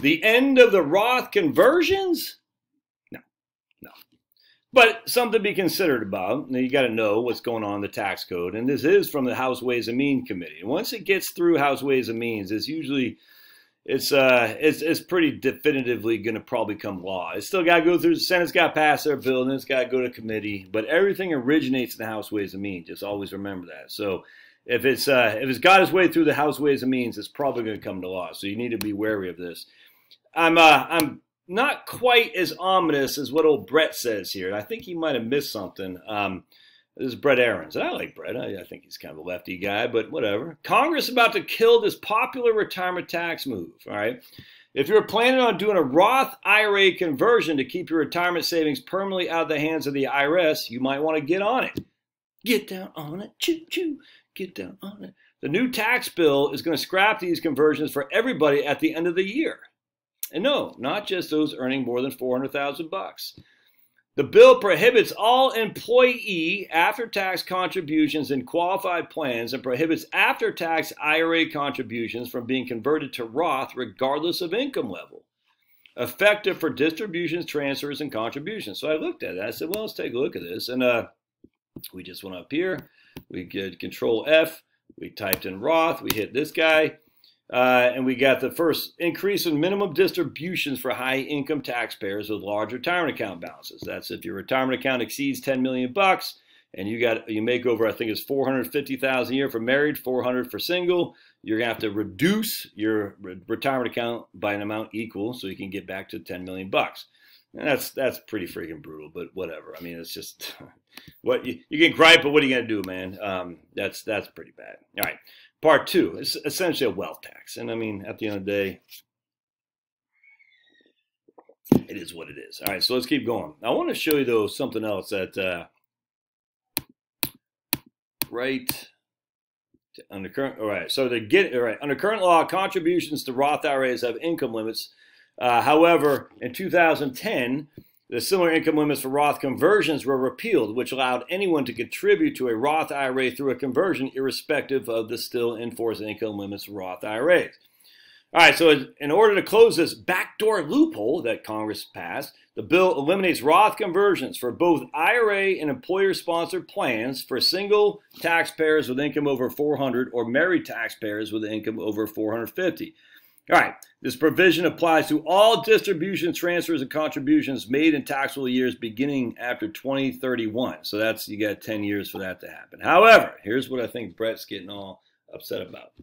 The end of the Roth conversions? No, no. But something to be considered about. Now, you got to know what's going on in the tax code. And this is from the House Ways and Means Committee. And once it gets through House Ways and Means, it's usually, it's pretty definitively going to probably become law. It's still got to go through the Senate's got to pass their bill, and it's got to go to committee. But everything originates in the House Ways and Means. Just always remember that. So if it's got its way through the House Ways and Means, it's probably going to come to law. So you need to be wary of this. I'm not quite as ominous as what old Brett says here. I think he might have missed something. This is Brett Aarons. And I like Brett. I think he's kind of a lefty guy, but whatever. Congress about to kill this popular retirement tax move, all right? If you're planning on doing a Roth IRA conversion to keep your retirement savings permanently out of the hands of the IRS, you might want to get on it. Get down on it. Choo-choo. Get down on it. The new tax bill is going to scrap these conversions for everybody at the end of the year. And no, not just those earning more than $400,000. The bill prohibits all employee after-tax contributions in qualified plans and prohibits after-tax IRA contributions from being converted to Roth regardless of income level, effective for distributions, transfers, and contributions. So I looked at it. I said, well, let's take a look at this. And we just went up here. We did Control F. We typed in Roth. We hit this guy. And we got the first increase in minimum distributions for high-income taxpayers with large retirement account balances. That's if your retirement account exceeds $10 million, and you make over, I think it's $450,000 a year for married, $400,000 for single. You're gonna have to reduce your retirement account by an amount equal so you can get back to $10 million. And that's pretty freaking brutal, but whatever. I mean, it's just what you can gripe, but what are you gonna do, man? That's pretty bad. All right. Part two is essentially a wealth tax. And I mean, at the end of the day, it is what it is. All right, so let's keep going. I want to show you, though, something else that under current law, contributions to Roth IRAs have income limits. However, in 2010, the similar income limits for Roth conversions were repealed, which allowed anyone to contribute to a Roth IRA through a conversion, irrespective of the still enforced income limits for Roth IRAs. All right, so in order to close this backdoor loophole that Congress passed, the bill eliminates Roth conversions for both IRA and employer-sponsored plans for single taxpayers with income over $400,000 or married taxpayers with income over $450,000. All right, this provision applies to all distributions, transfers, and contributions made in taxable years beginning after 2031. So that's, you got 10 years for that to happen. However, here's what I think Brett's getting all upset about.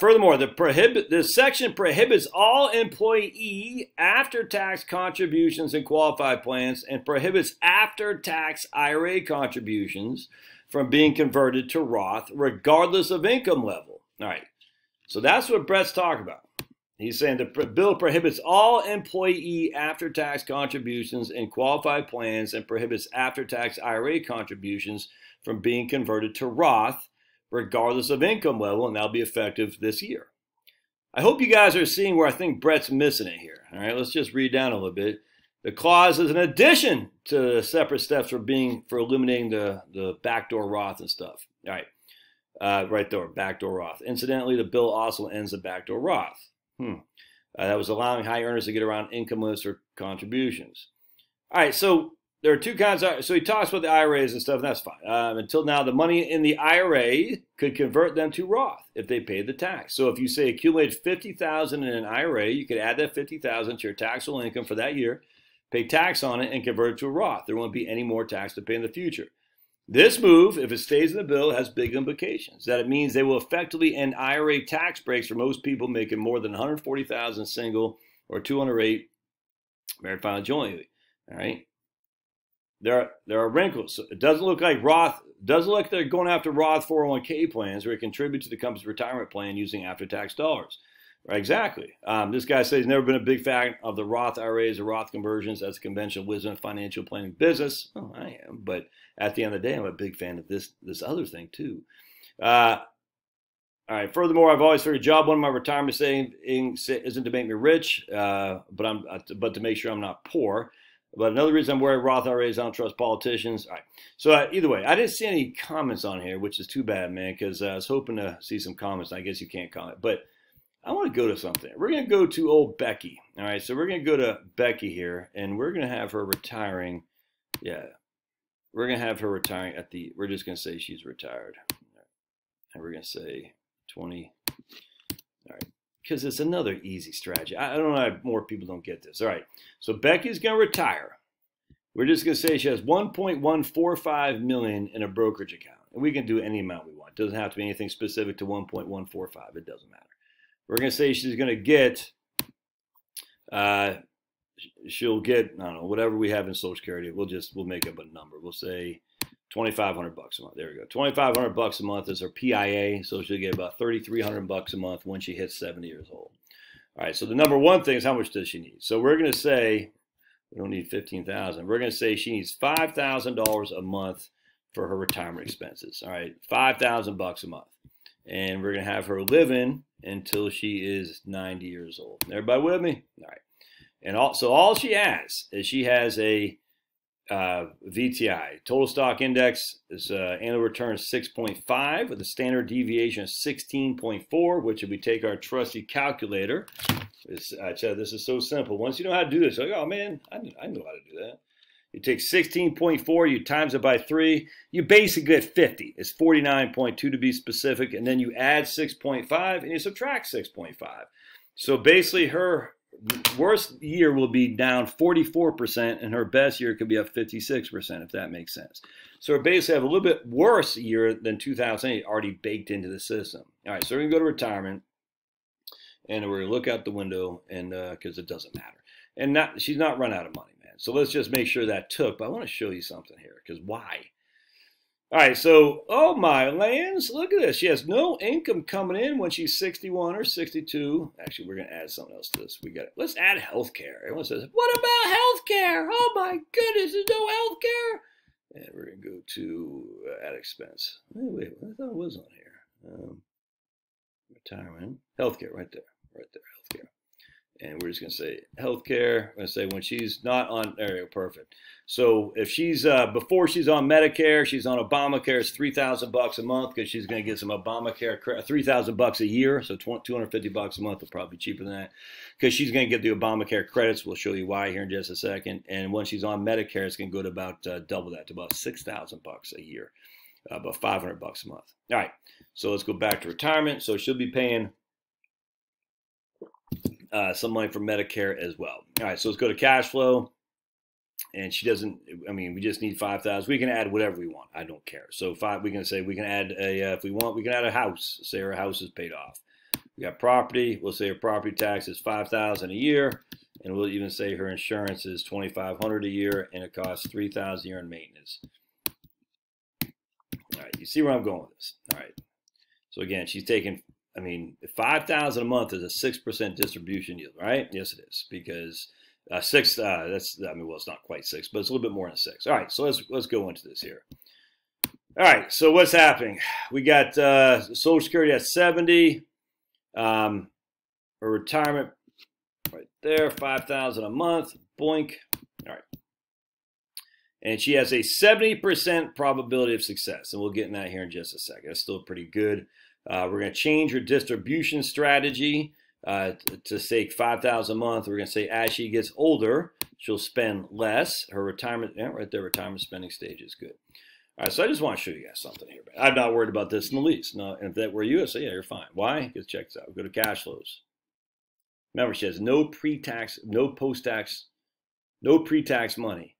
Furthermore, this section prohibits all employee after-tax contributions in qualified plans and prohibits after-tax IRA contributions from being converted to Roth regardless of income level. All right. So that's what Brett's talking about. He's saying the bill prohibits all employee after-tax contributions in qualified plans and prohibits after-tax IRA contributions from being converted to Roth, regardless of income level, and that'll be effective this year. I hope you guys are seeing where I think Brett's missing it here. All right, let's just read down a little bit. The clause is an addition to the separate steps for eliminating the backdoor Roth and stuff. All right. Right there, backdoor Roth. Incidentally, the bill also ends the backdoor Roth. That was allowing high earners to get around income limits or contributions. All right, so there are two kinds of, so he talks about the IRAs and stuff, and that's fine. Until now, the money in the IRA could convert them to Roth if they paid the tax. So if you say accumulate $50,000 in an IRA, you could add that $50,000 to your taxable income for that year, pay tax on it, and convert it to a Roth. There won't be any more tax to pay in the future. This move, if it stays in the bill, has big implications. That it means they will effectively end IRA tax breaks for most people making more than $140,000 single or $208,000 married filing jointly. All right. There are wrinkles. It doesn't look like Roth doesn't look like they're going after Roth 401k plans where it contributes to the company's retirement plan using after-tax dollars. Right, exactly. This guy says he's never been a big fan of the Roth IRAs or Roth conversions. That's conventional wisdom in financial planning business. Oh, I am. But at the end of the day, I'm a big fan of this other thing, too. All right. Furthermore, I've always figured job one of my retirement savings isn't to make me rich, but to make sure I'm not poor. But another reason I'm worried Roth IRAs, I don't trust politicians. All right. So either way, I didn't see any comments on here, which is too bad, man, because I was hoping to see some comments. I guess you can't comment. But I want to go to something. We're going to go to old Becky. All right, so we're going to go to Becky here, and we're going to have her retiring. Yeah, we're going to have her retiring at the, we're just going to say she's retired. And we're going to say 20. All right, because it's another easy strategy. I don't know why more people don't get this. All right, so Becky's going to retire. We're just going to say she has $1.145 million in a brokerage account. And we can do any amount we want. It doesn't have to be anything specific to 1.145. It doesn't matter. We're going to say she's going to get, she'll get, I don't know, whatever we have in Social Security. We'll make up a number. We'll say $2,500 a month. There we go. $2,500 a month is her PIA. So she'll get about $3,300 a month when she hits 70 years old. All right. So the number one thing is how much does she need? So we're going to say, we don't need 15,000. We're going to say she needs $5,000 a month for her retirement expenses. All right. $5,000 a month. And we're going to have her live in until she is 90 years old. Everybody with me? All right. And also all she has is she has a VTI. Total stock index is annual return 6.5 with a standard deviation of 16.4, which if we take our trusty calculator, I tell you, this is so simple. Once you know how to do this, you're like, oh man, I know how to do that. You take 16.4, you times it by 3, you basically get 50. It's 49.2 to be specific, and then you add 6.5 and you subtract 6.5. So basically her worst year will be down 44% and her best year could be up 56%, if that makes sense. So we basically have a little bit worse year than 2008 already baked into the system. All right, so we're going to go to retirement and we're going to look out the window and because it doesn't matter. And she's not run out of money, man. So let's just make sure that took. But I want to show you something here because why? All right, so, oh my lands, look at this. She has no income coming in when she's 61 or 62. Actually, we're going to add something else to this. We got it. Let's add health care. Everyone says, what about health care? Oh my goodness, there's no health care. And we're going to go to add expense. Oh, wait, I thought it was on here. Retirement, health care, right there, health care. And we're just going to say healthcare. I'm going to say when she's not on, there we go, perfect. So if she's, before she's on Medicare, she's on Obamacare, it's $3,000 a month because she's going to get some Obamacare, $3,000 a year. So $250 a month will probably be cheaper than that because she's going to get the Obamacare credits. We'll show you why here in just a second. And when she's on Medicare, it's going to go to about double that, to about $6,000 a year, about $500 a month. All right. So let's go back to retirement. So she'll be paying some money for Medicare as well. All right, so let's go to cash flow. And she doesn't, I mean, we just need 5,000. We can add whatever we want. I don't care. So we can say we can add a, if we want, we can add a house. Say her house is paid off. We got property. We'll say her property tax is 5,000 a year. And we'll even say her insurance is 2,500 a year and it costs 3,000 a year in maintenance. All right, you see where I'm going with this. All right. So again, she's taking, I mean, 5,000 a month is a 6% distribution yield, right? Yes, it is, because it's not quite 6, but it's a little bit more than 6. All right, so let's go into this here. All right, so what's happening? We got Social Security at 70, or retirement right there, 5,000 a month, boink. All right, and she has a 70% probability of success, and we'll get in that here in just a second. That's still pretty good. We're going to change her distribution strategy to say 5,000 a month. We're going to say as she gets older, she'll spend less. Her retirement, yeah, right there, retirement spending stage is good. All right, so I just want to show you guys something here. I'm not worried about this in the least. No, and if that were you, I'd say, yeah, you're fine. Why? Because check this out. We'll go to cash flows. Remember, she has no pre-tax, no post-tax, no pre-tax money.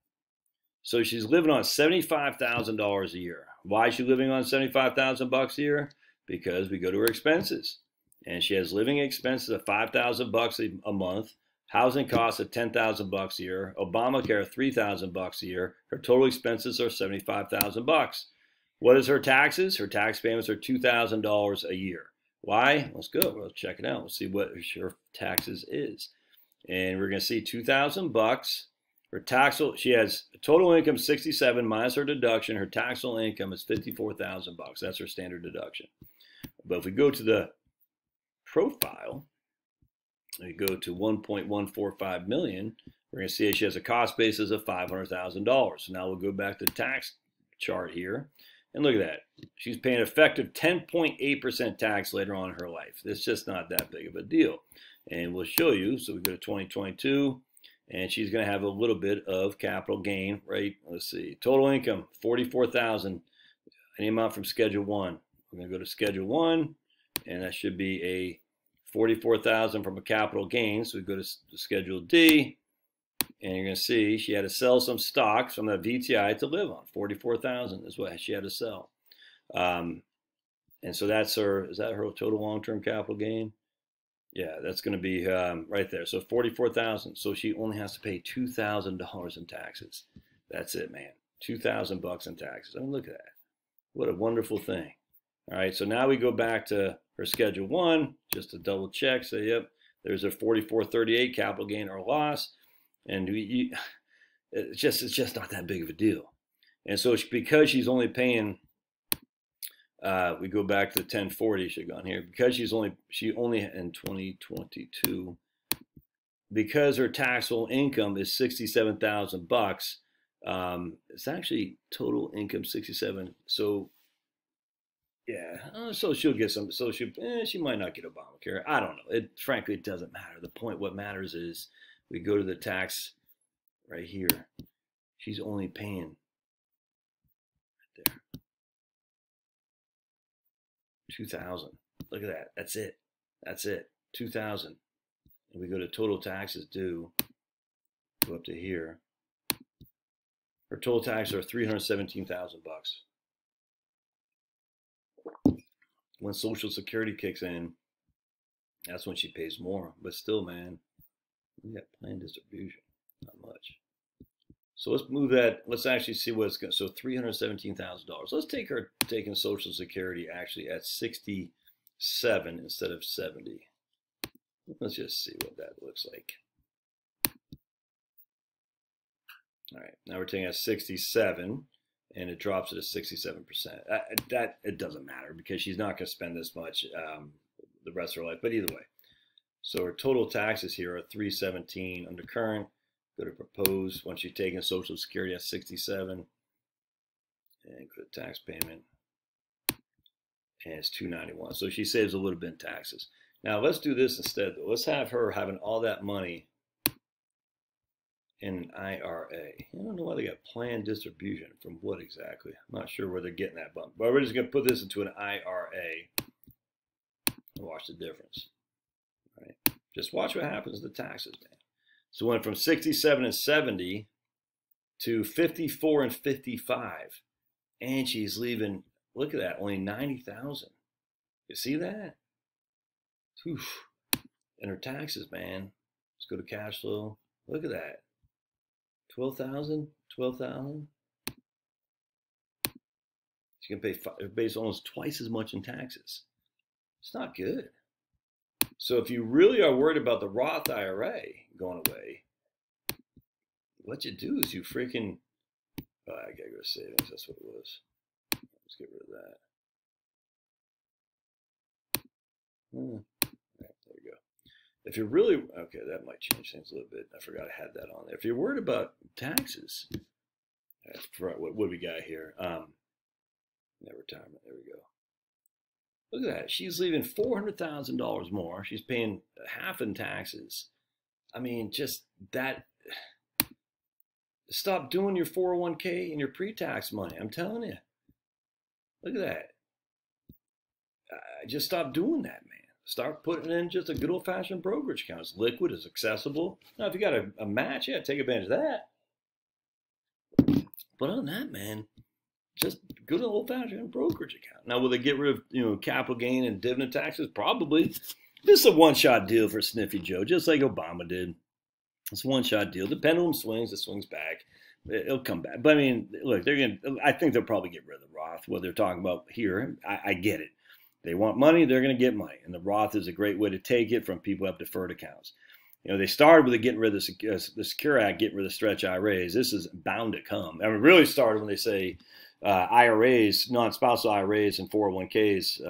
So she's living on $75,000 a year. Why is she living on $75,000 a year? Because we go to her expenses, and she has living expenses of $5,000 a month, housing costs of $10,000 a year, Obamacare $3,000 a year. Her total expenses are $75,000. What is her taxes? Her tax payments are $2,000 a year. Why? Let's go. Let's check it out. We'll see what her taxes is, and we're going to see $2,000. Her taxable, she has total income 67 minus her deduction. Her taxable income is $54,000. That's her standard deduction. But if we go to the profile, we go to 1.145 million, we're going to see she has a cost basis of $500,000. Now we'll go back to the tax chart here, And look at that. She's paying effective 10.8% tax later on in her life. It's just not that big of a deal. And we'll show you. So we go to 2022. And she's going to have a little bit of capital gain, right? Let's see. Total income, $44,000. Any amount from Schedule 1. We're going to go to Schedule 1. And that should be a $44,000 from a capital gain. So we go to Schedule D, and you're going to see she had to sell some stocks from the VTI to live on. $44,000 is what she had to sell. And so that's her, is that her total long-term capital gain? Yeah, that's going to be right there. So $44,000. So she only has to pay $2,000 in taxes. That's it, man. $2,000 in taxes. I mean, look at that. What a wonderful thing. All right, so now we go back to her Schedule 1, just to double check, say, yep, there's a 4438 capital gain or loss, and it's just not that big of a deal. And so because she's only paying, we go back to 1040, should have gone here, because she only in 2022, because her taxable income is $67,000, it's actually total income 67. So yeah, so she'll get some, so she might not get Obamacare. I don't know. It frankly, it doesn't matter. The point, what matters is we go to the tax right here. She's only paying right there. 2,000. Look at that. That's it. That's it. 2,000. And we go to total taxes due. Go up to here. Her total taxes are $317,000. When Social Security kicks in, that's when she pays more. But still, man, we got planned distribution, not much. So let's move that. Let's actually see what it's going to. So $317,000. Let's take her taking Social Security actually at 67 instead of 70. Let's just see what that looks like. All right, now we're taking at 67. And it drops it to 67%. That it doesn't matter because she's not going to spend this much the rest of her life. But either way, so her total taxes here are 317 under current. Go to propose once you've taken Social Security at 67, and go to tax payment, and it's 291. So she saves a little bit in taxes. Now let's do this instead. Let's have her having all that money in an IRA. I don't know why they got planned distribution from what exactly. I'm not sure where they're getting that bump. But we're just going to put this into an IRA and watch the difference. All right. Just watch what happens to the taxes, man. So it went from 67 and 70 to 54 and 55. And she's leaving, look at that, only 90,000. You see that? Oof. And her taxes, man. Let's go to cash flow. Look at that. 12,000, 12,000. She can pay almost twice as much in taxes. It's not good. So if you really are worried about the Roth IRA going away, what you do is you freaking, oh, I gotta go to savings. That's what it was. Let's get rid of that. Right, there we go. If you're really, okay, that might change things a little bit. I forgot I had that on there. If you're worried about taxes, I forgot what we got here. Retirement, there we go. Look at that. She's leaving $400,000 more. She's paying half in taxes. I mean, just that. Stop doing your 401k and your pre-tax money. I'm telling you. Look at that. Just stop doing that, man. Start putting in just a good old-fashioned brokerage account. It's liquid, it's accessible. Now, if you got a match, yeah, take advantage of that. But on that, man, just good old-fashioned brokerage account. Now, will they get rid of capital gain and dividend taxes? Probably. This is a one-shot deal for Sniffy Joe, just like Obama did. It's a one-shot deal. The pendulum swings, it swings back. It'll come back. But I mean, look, they're gonna. I think they'll probably get rid of the Roth. What they're talking about here, I get it. They want money, they're going to get money. And the Roth is a great way to take it from people who have deferred accounts. You know, they started with the getting rid of the Secure Act, getting rid of the stretch IRAs. This is bound to come. I mean, it really started when they say IRAs, non-spousal IRAs and 401ks,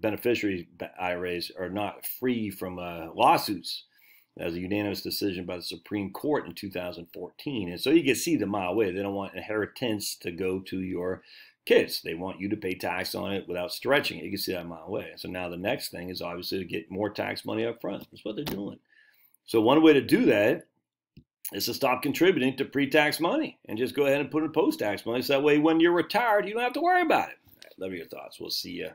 beneficiary IRAs are not free from lawsuits. That was a unanimous decision by the Supreme Court in 2014. And so you can see them a mile away. They don't want inheritance to go to your kids. They want you to pay tax on it without stretching it. You can see that a mile away. So now the next thing is obviously to get more tax money up front. That's what they're doing. So one way to do that is to stop contributing to pre-tax money and just go ahead and put in post-tax money. So that way when you're retired, you don't have to worry about it. All right, love your thoughts. We'll see you.